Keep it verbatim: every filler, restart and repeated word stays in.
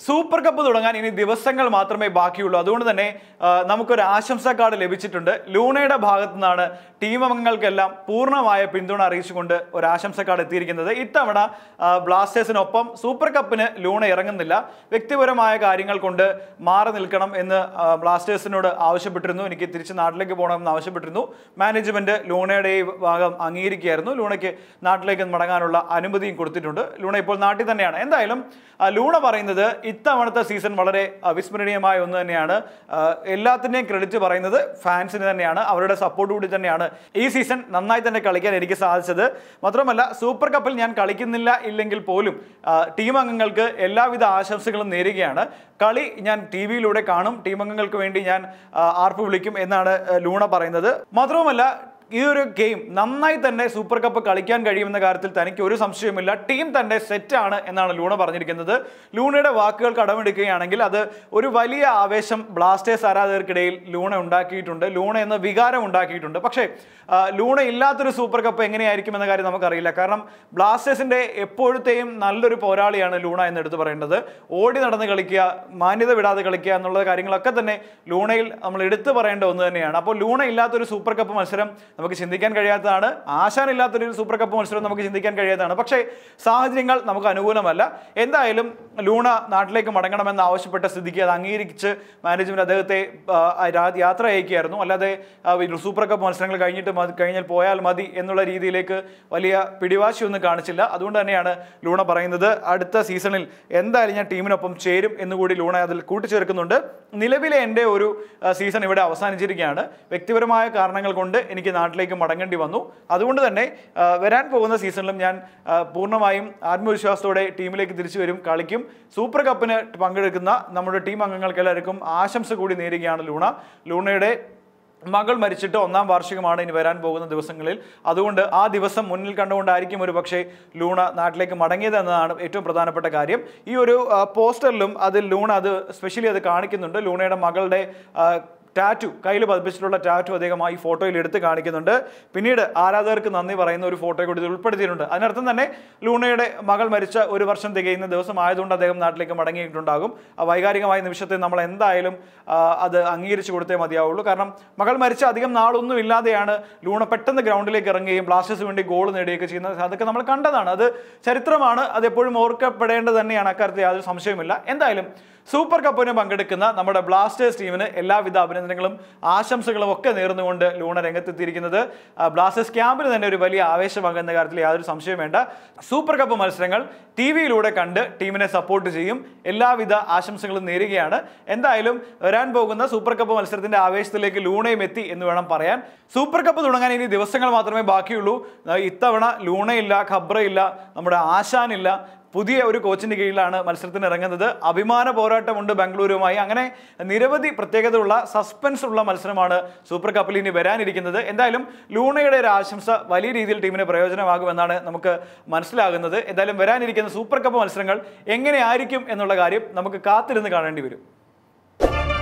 Super Cup in the Vasangal Matrame Bakula, Dunane, Namukar Ashamsa card Levichitunda, Luneda Bhagatana, Team Mangal Kellam, Purna Vaya Pinduna Rishunda, or Ashamsa card Tirik in the Itamana, Blasters in Opum, Super Cup in Luna Eranganilla, Victivera Maya Karingal Kunda, Mara Nilkanam in the Blasters in Avashapitrinu, Nikitrich and Adlekabonam Navashapitrinu, Management Luneda Bagam Angiri Kerno, Lunake, Natlake and Madanganula, Anubadi in Kurtitunda, Lunapol Nati than Yana, and the Ilum, Luna Parinda. The season Malare, a Vismania Mai on the Niana, Elatine credit to Barana, fans in the Niana, our support to the Niana. E season, Nanai than a Kalikan Ericas Alsather, Matramala, Super Couple Yan Kalikinilla, Illingal Polum, Team Angalka, Ella with the Asham Sigal Nerigana, Kali Yan T V Lude Kanum, Team Angal Quinty Yan, R Publicum, Enana, Luna Barana, Matramala. This game, Namai Tane, Super Cup, Kalikan Gadim in the Garthil Tani, Curious Samshimilla, Team Tane Setana, and Luna Barnikan, Luna Wakal Kadamiki Anangil, other Urivalia Avesham, Blasters are other Kadil, Luna Undaki Tunda, Luna and the Vigara Undaki Tunda. Pakshe, Luna Illatur Super Cup, Engine Erikim and the Garinakarilla Karam, Blasters in a Epurtame, Naluri Porali and Luna and the Baranda, Odi and the Kalikia, Mandi the Vida the Kalikia, and the Karin Lakatane, Luna Amledit the Baranda on the Nianapo, Luna Illatur Super Cup Masram. നമുക്ക് ചിന്തിക്കാൻ കഴിയാത്തതാണ് ആശാനില്ലാത്ത ഒരു super cup മത്സരം നമുക്ക് ചിന്തിക്കാൻ കഴിയാത്തതാണ് പക്ഷേ സാഹചര്യങ്ങൾ നമുക്ക് അനുകൂലമല്ല എന്തായാലും ലൂണ നാട്ടിലേക്ക് മടങ്ങണമെന്ന് ആവശ്യപ്പെട്ട സ്ഥിതിക്ക് അത് അംഗീകരിച്ച് മാനേജ്മെന്റ് അദ്ദേഹത്തെ യാത്ര അയക്കുകയായിരുന്നു അല്ലാതെ സൂപ്പർ കപ്പ് മത്സരങ്ങൾ കഴിഞ്ഞിട്ട് കഴിഞ്ഞാൽ പോയാൽ മതി എന്നുള്ള രീതിയിലേക്ക് വലിയ പിടിവാശിയൊന്നും കാണിച്ചില്ല അതുകൊണ്ട് തന്നെയാണ് ലൂണ പറയുന്നത് അടുത്ത സീസണിൽ എന്തായാലും ഞാൻ ടീമിനൊപ്പം ചേരും എന്ന് കൂടി ലൂണ അതിൽ കൂട്ടിച്ചേർക്കുന്നുണ്ട് നിലവിലെ എൻ്റെ ഒരു സീസൺ ഇവിടെ അവസാനിച്ചിരിക്കുകയാണ് വ്യക്തിപരമായ കാരണങ്ങൾ കൊണ്ട് എനിക്ക് Like a Madangan Divano, other one than a Veran Pogona season Lamyan, Purnamayim, Admushas today, Team Lake Trisurim, Kalikim, Super Cup in Pangaragana, number team Angal Kalaricum, Asham Sakudi Nerigan Luna, Luna Day. Magal Marichito, Nam Varshimana in Veran Bogan, the Vasangal, Adunda, Adivasam, Munil Kando, Darikim, Bakshe, Luna, not like a Madanga than Etum Pradana Patagarium. You poster lum, other Luna, especially the Karnikin, Luna and Magal Day. Tattoo, Kaila Badbistrola tattoo, they my photo led the Karnikan under Pinida, Aradar Kanani, Varano photo could put it under. Another than a Lunade, Magal Maricha, Uri version the game, there was some Idunda, they am not like a Madangi Dundagum, a Vigarika in the Vishat Namalanda Ilum, other Angir Shurtema, the Aulukaram, Magal Maricha, the Nadun Villa, the Anna, Luna Petan, the ground lake game, Blasters went a gold in the Dekachina, Sadakamala Kanta, another Cheritramana, they put more cup than the Anakar, the other Samshemilla, and the Ilum. Super Cup in Bangadakana, number of Blasters team in Ella with the Abinangalam, Asham Sakalavoka, near the wonder, Luna Rangathirik in the Blasters camp and then everybody Aveshavangan the Garthli, other Samshemenda, Super Cup of Malstrangle, T V Luda Kanda, team in a support to Jim, Ella with the Asham Single Nerigana, and the Ilum, Veran Bogana, Super Cup of Malstran, Avesh the Lake Luna Methi in the Vanam Parayan, Super Cup of Lunani, the Vasangal Matrame Bakulu, Itavana, Luna Illa, Cabrailla, number Ashanilla. Pudhi every coach in the Gilana, Malsatan Ranganda, Abimana Borata under Bangalore Mayangane, and Nirvati Pratekadula, Suspense of La Malsamada, Super Kapil in Verani, and the Ilum, Luna Ashamsa, Vali Diesel team in a Prayana Magavana, Namaka, Manslagan, and the Verani can Super Cup Malsangal, Engine Irikim and Olagarip, Namaka Kathar in the Garden.